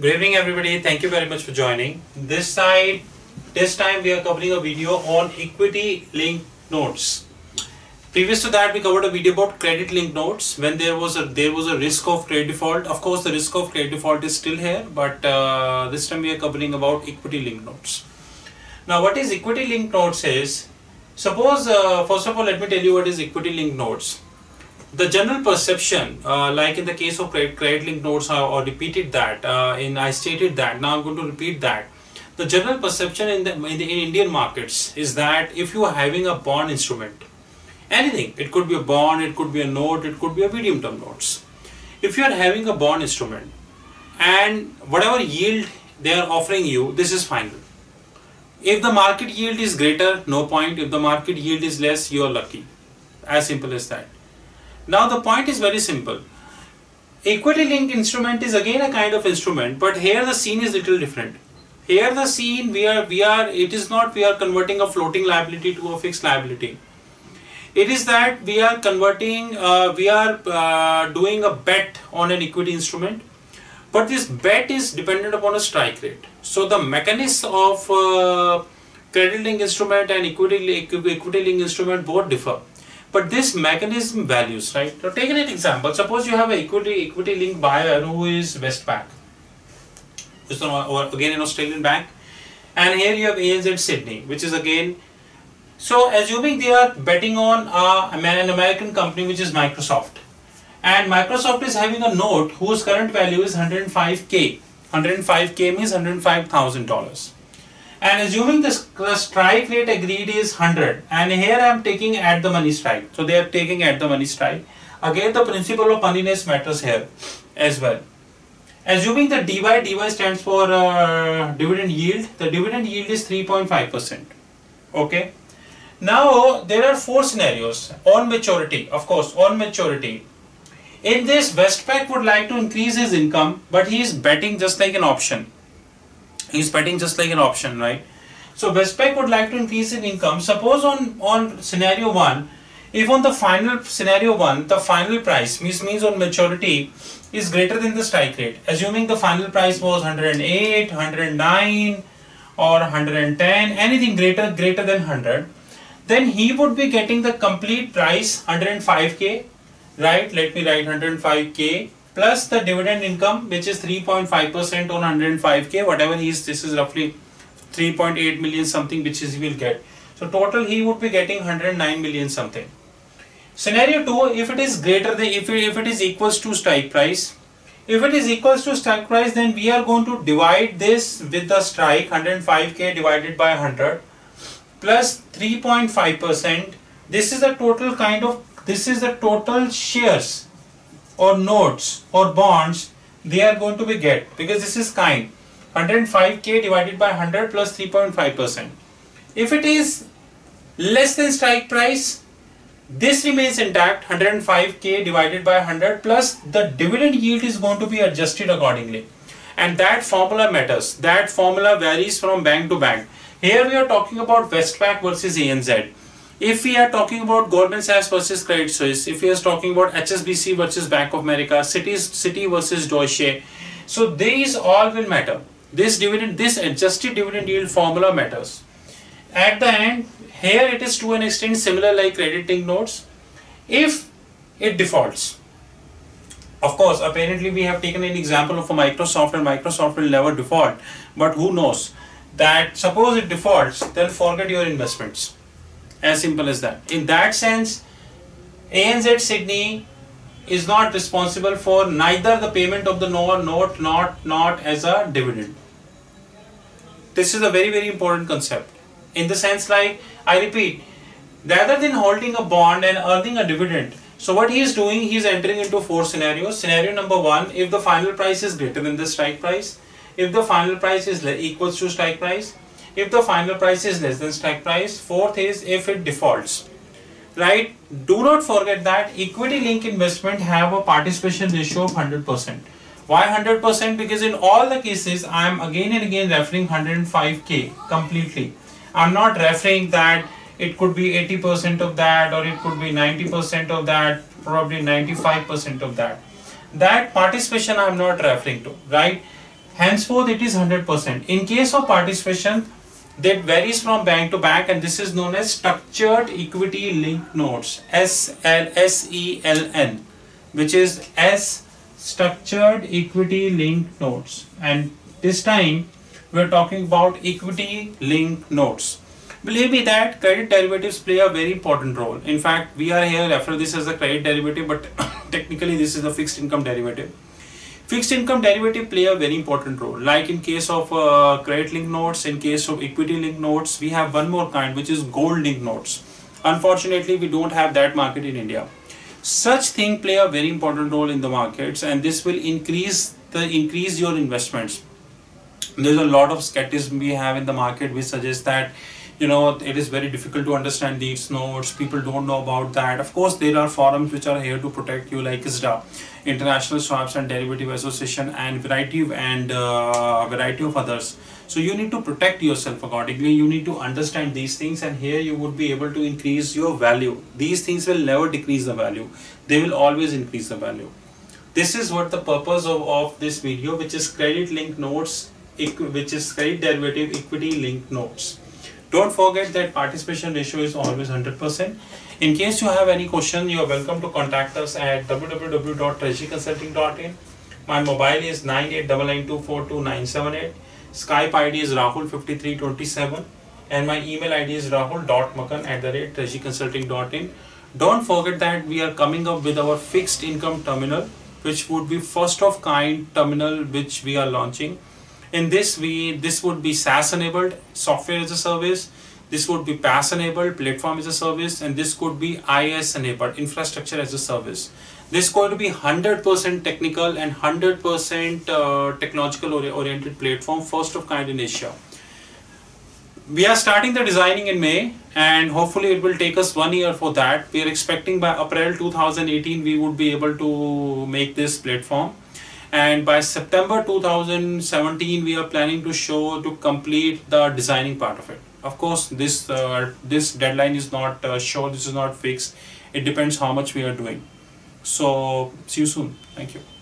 Good evening everybody, thank you very much for joining. This time we are covering a video on equity linked notes. Previous to that we covered a video about credit linked notes when there was a risk of credit default. Of course the risk of credit default is still here, but this time we are covering about equity linked notes. Now what is equity linked notes is, suppose first of all let me tell you what is equity linked notes. The general perception, like in the case of credit linked notes, I stated that, now I'm going to repeat that. The general perception in Indian markets is that if you are having a bond instrument, anything, it could be a bond, it could be a note, it could be a medium term notes. If you are having a bond instrument and whatever yield they are offering you, this is final. If the market yield is greater, no point. If the market yield is less, you are lucky. As simple as that. Now the point is very simple. Equity linked instrument is again a kind of instrument, but here the scene is little different. Here the scene we are converting a floating liability to a fixed liability. It is that we are converting, doing a bet on an equity instrument, but this bet is dependent upon a strike rate. So the mechanism of credit linked instrument and equity linked instrument both differ. But this mechanism values, right? Now take an example. Suppose you have an equity linked buyer who is Westpac, or again an Australian bank, and here you have ANZ Sydney, which is again. So assuming they are betting on an American company, which is Microsoft, and Microsoft is having a note whose current value is 105K. 105K means $105,000. And assuming the strike rate agreed is 100, and here I am taking at the money strike. So they are taking at the money strike. Again the principle of moneyness matters here as well. Assuming the DY stands for dividend yield, the dividend yield is 3.5%. Okay. Now there are four scenarios on maturity, of course on maturity. In this, Westpac would like to increase his income, but he is betting just like an option. He's betting just like an option, right? So Westpac would like to increase in income. Suppose on scenario 1, if on the final scenario 1, the final price means on maturity is greater than the strike rate. Assuming the final price was 108, 109 or 110, anything greater than 100, then he would be getting the complete price 105K, right? Let me write 105K. Plus the dividend income, which is 3.5% on 105K, whatever he is, this is roughly 3.8 million something, which is he will get. So total he would be getting 109 million something. Scenario 2, if it is greater than, if it is equals to strike price, if it is equals to strike price, then we are going to divide this with the strike, 105K divided by 100 plus 3.5%. This is the total shares or notes or bonds they are going to be get, because this is kind 105K divided by 100 plus 3.5%. If it is less than strike price, this remains intact, 105K divided by 100 plus the dividend yield is going to be adjusted accordingly, and that formula matters. That formula varies from bank to bank. Here we are talking about Westpac versus ANZ. If we are talking about Goldman Sachs versus Credit Suisse, if we are talking about HSBC versus Bank of America, Citi versus Deutsche, so these all will matter. This adjusted dividend yield formula matters. At the end, here it is to an extent similar like credit linked notes. If it defaults, of course, apparently we have taken an example of a Microsoft, and Microsoft will never default. But who knows that suppose it defaults, then forget your investments. As simple as that. In that sense, ANZ Sydney is not responsible for neither the payment of the note not as a dividend. This is a very, very important concept. In the sense, like I repeat, rather than holding a bond and earning a dividend, so what he is doing, he is entering into four scenarios. Scenario number 1, if the final price is greater than the strike price, if the final price is equals to strike price, if the final price is less than strike price. Fourth is if it defaults, right? Do not forget that equity linked investment have a participation ratio of 100%. Why 100%? Because in all the cases, I am again and again referring 105K completely. I'm not referring that it could be 80% of that, or it could be 90% of that, probably 95% of that. That participation I'm not referring to, right? Henceforth, it is 100%. In case of participation, that varies from bank to bank, and this is known as structured equity linked notes, SELN, which is S, structured equity linked notes. And this time we're talking about equity linked notes. Believe me that credit derivatives play a very important role. In fact, we are here refer this as a credit derivative, but technically this is a fixed income derivative. Fixed income derivative play a very important role. Like in case of credit linked notes, in case of equity linked notes, we have one more kind which is gold linked notes. Unfortunately, we don't have that market in India. Such thing play a very important role in the markets, and this will increase your investments. There's a lot of skepticism we have in the market which suggests that, you know, it is very difficult to understand these notes, people don't know about that. Of course, there are forums which are here to protect you, like ISDA, International Swaps and Derivative Association, and variety of others. So you need to protect yourself accordingly. You need to understand these things, and here you would be able to increase your value. These things will never decrease the value. They will always increase the value. This is what the purpose of this video, which is credit linked notes, which is credit derivative equity linked notes. Don't forget that participation ratio is always 100%. In case you have any question, you are welcome to contact us at www.treasuryconsulting.in. My mobile is 9899242978. Skype ID is Rahul5327. And my email ID is rahul.magan@treasuryconsulting.in. Don't forget that we are coming up with our fixed income terminal, which would be first of kind terminal which we are launching. In this, this would be SaaS enabled, software as a service. This would be PaaS enabled, platform as a service, and this could be IaaS enabled, infrastructure as a service. This is going to be 100% technical and 100% technological oriented platform, first of kind in Asia. We are starting the designing in May, and hopefully it will take us 1 year for that. We are expecting by April 2018 we would be able to make this platform. And by September 2017, we are planning to complete the designing part of it. Of course, this deadline is not sure. This is not fixed. It depends how much we are doing. So see you soon. Thank you.